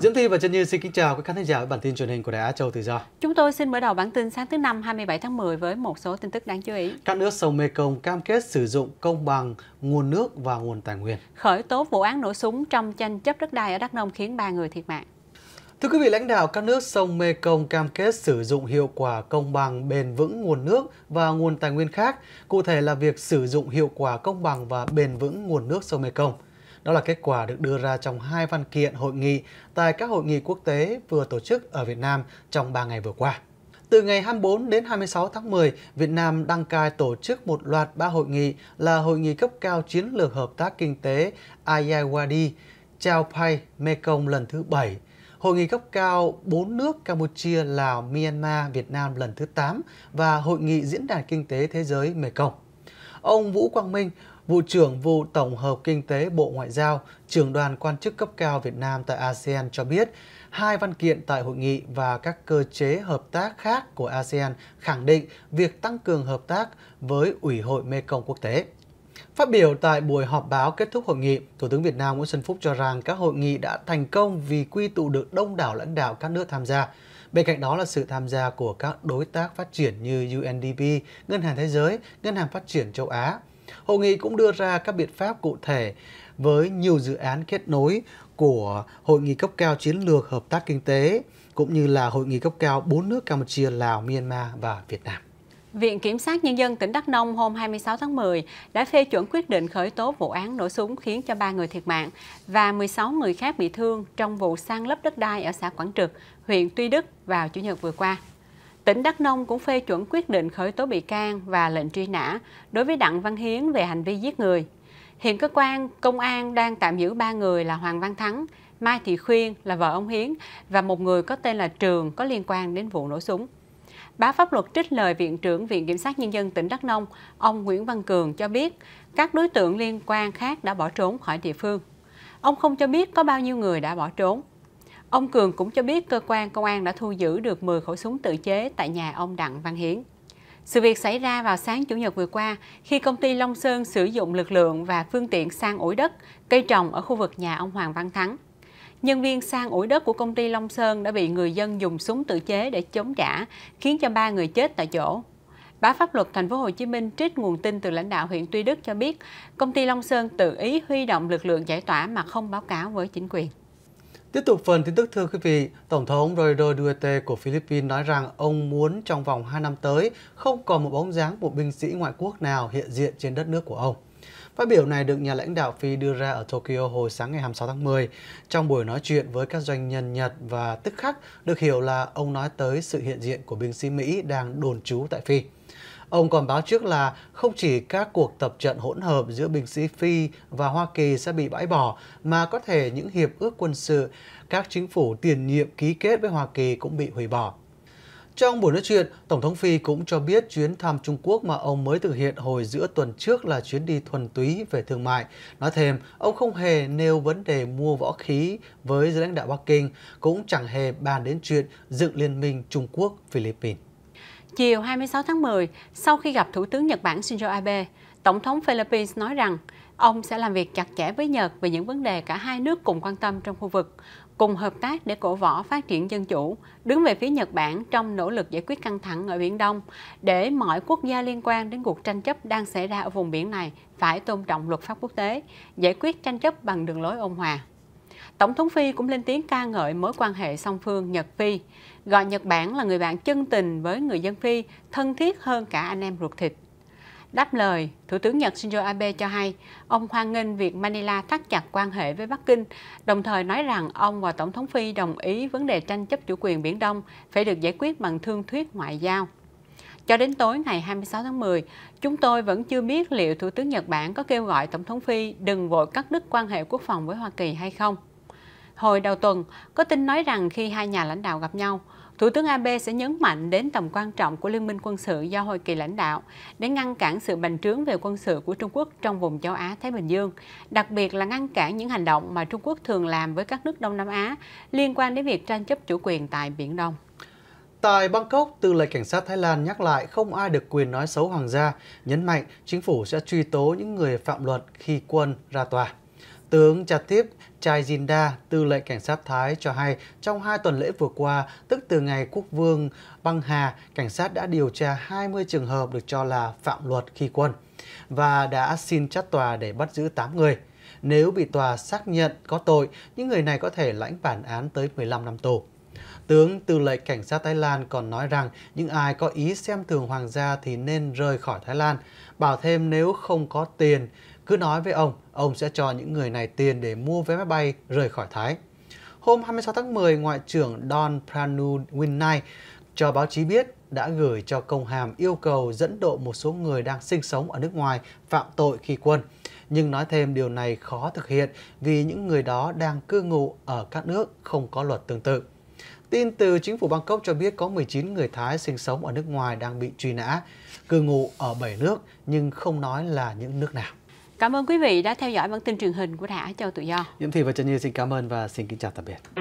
Diễm Thi và Chân Như xin kính chào các khán thính giả với bản tin truyền hình của Đài Á Châu Tự Do. Chúng tôi xin mở đầu bản tin sáng thứ Năm 27 tháng 10 với một số tin tức đáng chú ý. Các nước sông Mekong cam kết sử dụng công bằng nguồn nước và nguồn tài nguyên. Khởi tố vụ án nổ súng trong tranh chấp đất đai ở Đắk Nông khiến 3 người thiệt mạng. Thưa quý vị, lãnh đạo các nước sông Mekong cam kết sử dụng hiệu quả, công bằng, bền vững nguồn nước và nguồn tài nguyên khác, cụ thể là việc sử dụng hiệu quả, công bằng và bền vững nguồn nước sông Mekong. Đó là kết quả được đưa ra trong 2 văn kiện hội nghị tại các hội nghị quốc tế vừa tổ chức ở Việt Nam trong 3 ngày vừa qua. Từ ngày 24 đến 26 tháng 10, Việt Nam đăng cai tổ chức một loạt 3 hội nghị là Hội nghị cấp cao Chiến lược Hợp tác Kinh tế Aiyawadi-Chao Pai-Mekong lần thứ 7, Hội nghị cấp cao 4 nước Campuchia, Lào, Myanmar, Việt Nam lần thứ 8 và Hội nghị Diễn đàn Kinh tế Thế giới Mekong. Ông Vũ Quang Minh, Vụ trưởng Vụ Tổng hợp Kinh tế Bộ Ngoại giao, trưởng đoàn quan chức cấp cao Việt Nam tại ASEAN cho biết, 2 văn kiện tại hội nghị và các cơ chế hợp tác khác của ASEAN khẳng định việc tăng cường hợp tác với Ủy hội Mekong quốc tế. Phát biểu tại buổi họp báo kết thúc hội nghị, Thủ tướng Việt Nam Nguyễn Xuân Phúc cho rằng các hội nghị đã thành công vì quy tụ được đông đảo lãnh đạo các nước tham gia. Bên cạnh đó là sự tham gia của các đối tác phát triển như UNDP, Ngân hàng Thế giới, Ngân hàng Phát triển Châu Á. Hội nghị cũng đưa ra các biện pháp cụ thể với nhiều dự án kết nối của Hội nghị cấp cao Chiến lược Hợp tác Kinh tế, cũng như là Hội nghị cấp cao 4 nước Campuchia, Lào, Myanmar và Việt Nam. Viện Kiểm sát Nhân dân tỉnh Đắk Nông hôm 26 tháng 10 đã phê chuẩn quyết định khởi tố vụ án nổ súng khiến cho 3 người thiệt mạng và 16 người khác bị thương trong vụ san lấp đất đai ở xã Quảng Trực, huyện Tuy Đức vào Chủ nhật vừa qua. Tỉnh Đắk Nông cũng phê chuẩn quyết định khởi tố bị can và lệnh truy nã đối với Đặng Văn Hiến về hành vi giết người. Hiện cơ quan công an đang tạm giữ 3 người là Hoàng Văn Thắng, Mai Thị Khuyên là vợ ông Hiến và một người có tên là Trường có liên quan đến vụ nổ súng. Báo Pháp Luật trích lời Viện trưởng Viện Kiểm sát Nhân dân tỉnh Đắk Nông, ông Nguyễn Văn Cường cho biết các đối tượng liên quan khác đã bỏ trốn khỏi địa phương. Ông không cho biết có bao nhiêu người đã bỏ trốn. Ông Cường cũng cho biết cơ quan công an đã thu giữ được 10 khẩu súng tự chế tại nhà ông Đặng Văn Hiến. Sự việc xảy ra vào sáng Chủ nhật vừa qua khi công ty Long Sơn sử dụng lực lượng và phương tiện san ủi đất, cây trồng ở khu vực nhà ông Hoàng Văn Thắng. Nhân viên san ủi đất của công ty Long Sơn đã bị người dân dùng súng tự chế để chống trả, khiến cho 3 người chết tại chỗ. Báo Pháp Luật Thành phố Hồ Chí Minh trích nguồn tin từ lãnh đạo huyện Tuy Đức cho biết công ty Long Sơn tự ý huy động lực lượng giải tỏa mà không báo cáo với chính quyền. Tiếp tục phần tin tức, thưa quý vị, Tổng thống Rodrigo Duterte của Philippines nói rằng ông muốn trong vòng 2 năm tới không còn một bóng dáng một binh sĩ ngoại quốc nào hiện diện trên đất nước của ông. Phát biểu này được nhà lãnh đạo Phi đưa ra ở Tokyo hồi sáng ngày 26 tháng 10 trong buổi nói chuyện với các doanh nhân Nhật và tức khắc được hiểu là ông nói tới sự hiện diện của binh sĩ Mỹ đang đồn trú tại Phi. Ông còn báo trước là không chỉ các cuộc tập trận hỗn hợp giữa binh sĩ Phi và Hoa Kỳ sẽ bị bãi bỏ, mà có thể những hiệp ước quân sự các chính phủ tiền nhiệm ký kết với Hoa Kỳ cũng bị hủy bỏ. Trong buổi nói chuyện, Tổng thống Phi cũng cho biết chuyến thăm Trung Quốc mà ông mới thực hiện hồi giữa tuần trước là chuyến đi thuần túy về thương mại. Nói thêm, ông không hề nêu vấn đề mua võ khí với giới lãnh đạo Bắc Kinh, cũng chẳng hề bàn đến chuyện dựng liên minh Trung Quốc-Philippines. Chiều 26 tháng 10, sau khi gặp Thủ tướng Nhật Bản Shinzo Abe, Tổng thống Philippines nói rằng ông sẽ làm việc chặt chẽ với Nhật về những vấn đề cả hai nước cùng quan tâm trong khu vực, cùng hợp tác để cổ võ phát triển dân chủ, đứng về phía Nhật Bản trong nỗ lực giải quyết căng thẳng ở Biển Đông, để mọi quốc gia liên quan đến cuộc tranh chấp đang xảy ra ở vùng biển này phải tôn trọng luật pháp quốc tế, giải quyết tranh chấp bằng đường lối ôn hòa. Tổng thống Phi cũng lên tiếng ca ngợi mối quan hệ song phương Nhật-Phi, gọi Nhật Bản là người bạn chân tình với người dân Phi, thân thiết hơn cả anh em ruột thịt. Đáp lời, Thủ tướng Nhật Shinzo Abe cho hay, ông hoan nghênh việc Manila thắt chặt quan hệ với Bắc Kinh, đồng thời nói rằng ông và Tổng thống Phi đồng ý vấn đề tranh chấp chủ quyền Biển Đông phải được giải quyết bằng thương thuyết ngoại giao. Cho đến tối ngày 26 tháng 10, chúng tôi vẫn chưa biết liệu Thủ tướng Nhật Bản có kêu gọi Tổng thống Phi đừng vội cắt đứt quan hệ quốc phòng với Hoa Kỳ hay không. Hồi đầu tuần, có tin nói rằng khi hai nhà lãnh đạo gặp nhau, Thủ tướng Abe sẽ nhấn mạnh đến tầm quan trọng của liên minh quân sự do Hoa Kỳ lãnh đạo để ngăn cản sự bành trướng về quân sự của Trung Quốc trong vùng châu Á-Thái Bình Dương, đặc biệt là ngăn cản những hành động mà Trung Quốc thường làm với các nước Đông Nam Á liên quan đến việc tranh chấp chủ quyền tại Biển Đông. Tại Bangkok, Tư lệnh Cảnh sát Thái Lan nhắc lại không ai được quyền nói xấu hoàng gia, nhấn mạnh chính phủ sẽ truy tố những người phạm luật khi quân ra tòa. Tướng Chatthip, Trai Jinda, tư lệnh cảnh sát Thái cho hay trong 2 tuần lễ vừa qua, tức từ ngày quốc vương băng hà, cảnh sát đã điều tra 20 trường hợp được cho là phạm luật khi quân và đã xin trát tòa để bắt giữ 8 người. Nếu bị tòa xác nhận có tội, những người này có thể lãnh bản án tới 15 năm tù. Tướng tư lệnh cảnh sát Thái Lan còn nói rằng những ai có ý xem thường hoàng gia thì nên rời khỏi Thái Lan, bảo thêm nếu không có tiền, cứ nói với ông sẽ cho những người này tiền để mua vé máy bay rời khỏi Thái. Hôm 26 tháng 10, Ngoại trưởng Don Pranun Winnai cho báo chí biết đã gửi cho công hàm yêu cầu dẫn độ một số người đang sinh sống ở nước ngoài phạm tội khi quân, nhưng nói thêm điều này khó thực hiện vì những người đó đang cư ngụ ở các nước không có luật tương tự. Tin từ chính phủ Bangkok cho biết có 19 người Thái sinh sống ở nước ngoài đang bị truy nã, cư ngụ ở 7 nước nhưng không nói là những nước nào. Cảm ơn quý vị đã theo dõi bản tin truyền hình của Đài Á Châu Tự Do. Diễm Thi và Chân Như xin cảm ơn và xin kính chào tạm biệt.